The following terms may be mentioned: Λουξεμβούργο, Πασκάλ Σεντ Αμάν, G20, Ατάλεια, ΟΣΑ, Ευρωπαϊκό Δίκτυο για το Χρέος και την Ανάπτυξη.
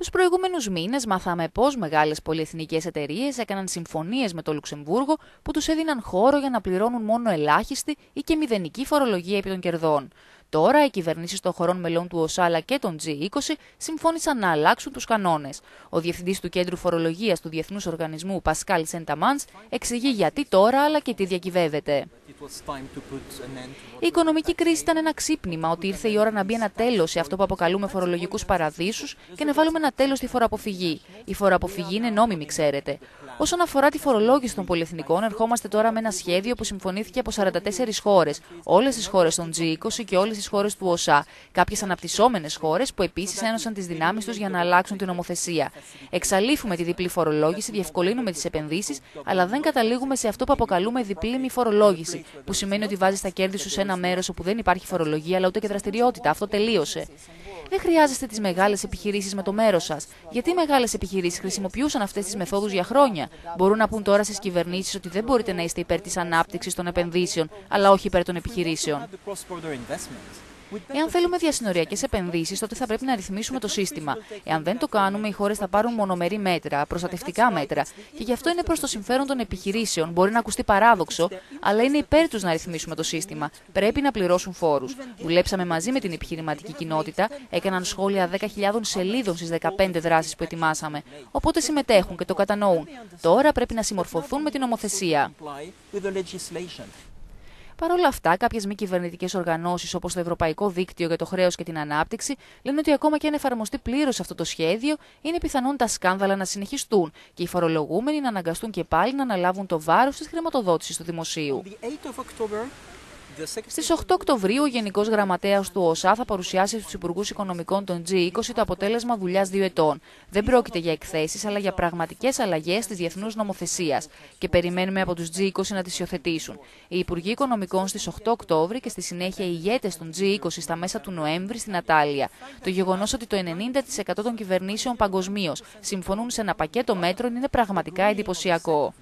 Τους προηγούμενους μήνες μάθαμε πώς μεγάλες πολυεθνικές εταιρείες έκαναν συμφωνίες με το Λουξεμβούργο που τους έδιναν χώρο για να πληρώνουν μόνο ελάχιστη ή και μηδενική φορολογία επί των κερδών. Τώρα, οι κυβερνήσεις των χωρών μελών του ΟΣΑ αλλά και των G20 συμφώνησαν να αλλάξουν τους κανόνες. Ο διευθυντής του Κέντρου Φορολογίας του Διεθνούς Οργανισμού, Πασκάλ Σεντ Αμάν, εξηγεί γιατί τώρα αλλά και τι διακυβεύεται. Η οικονομική κρίση ήταν ένα ξύπνημα ότι ήρθε η ώρα να μπει ένα τέλος σε αυτό που αποκαλούμε φορολογικούς παραδείσους και να βάλουμε ένα τέλος στη φοροαποφυγή. Η φοροαποφυγή είναι νόμιμη, ξέρετε. Όσον αφορά τη φορολόγηση των πολυεθνικών, ερχόμαστε τώρα με ένα σχέδιο που συμφωνήθηκε από 44 χώρες, όλες τις χώρες των G20 και όλες τις χώρες του ΟΣΑ, κάποιες αναπτυσσόμενες χώρες που επίσης ένωσαν τις δυνάμεις τους για να αλλάξουν την νομοθεσία. Εξαλείφουμε τη διπλή φορολόγηση, διευκολύνουμε τις επενδύσεις, αλλά δεν καταλήγουμε σε αυτό που αποκαλούμε διπλή μη φορολόγηση, που σημαίνει ότι βάζεις τα κέρδη σου σε ένα μέρος όπου δεν υπάρχει φορολογία αλλά ούτε και δραστηριότητα. Αυτό τελείωσε. Δεν χρειάζεστε τις μεγάλες επιχειρήσεις με το μέρος σας. Γιατί οι μεγάλες επιχειρήσεις χρησιμοποιούσαν αυτές τις μεθόδους για χρόνια. Μπορούν να πούν τώρα στις κυβερνήσεις ότι δεν μπορείτε να είστε υπέρ της ανάπτυξης των επενδύσεων, αλλά όχι υπέρ των επιχειρήσεων. Εάν θέλουμε διασυνοριακές επενδύσεις, τότε θα πρέπει να ρυθμίσουμε το σύστημα. Εάν δεν το κάνουμε, οι χώρες θα πάρουν μονομερή μέτρα, προστατευτικά μέτρα. Και γι' αυτό είναι προς το συμφέρον των επιχειρήσεων. Μπορεί να ακουστεί παράδοξο, αλλά είναι υπέρ τους να ρυθμίσουμε το σύστημα. Πρέπει να πληρώσουν φόρους. Δουλέψαμε μαζί με την επιχειρηματική κοινότητα. Έκαναν σχόλια 10.000 σελίδων στις 15 δράσεις που ετοιμάσαμε. Οπότε συμμετέχουν και το κατανοούν. Τώρα πρέπει να συμμορφωθούν με την νομοθεσία. Παρ' όλα αυτά, κάποιες μη κυβερνητικές οργανώσεις όπως το Ευρωπαϊκό Δίκτυο για το Χρέος και την Ανάπτυξη λένε ότι ακόμα και αν εφαρμοστεί πλήρως αυτό το σχέδιο, είναι πιθανόν τα σκάνδαλα να συνεχιστούν και οι φορολογούμενοι να αναγκαστούν και πάλι να αναλάβουν το βάρος της χρηματοδότησης του δημοσίου. Στις 8 Οκτωβρίου, ο Γενικός Γραμματέας του ΟΣΑ θα παρουσιάσει στους Υπουργούς Οικονομικών των G20 το αποτέλεσμα δουλειάς 2 ετών. Δεν πρόκειται για εκθέσεις, αλλά για πραγματικές αλλαγές της διεθνούς νομοθεσίας και περιμένουμε από τους G20 να τις υιοθετήσουν. Οι Υπουργοί Οικονομικών στις 8 Οκτώβρη και στη συνέχεια οι ηγέτες των G20 στα μέσα του Νοέμβρη στην Ατάλεια. Το γεγονός ότι το 90% των κυβερνήσεων παγκοσμίως συμφωνούν σε ένα πακέτο μέτρων είναι πραγματικά εντυπωσιακό.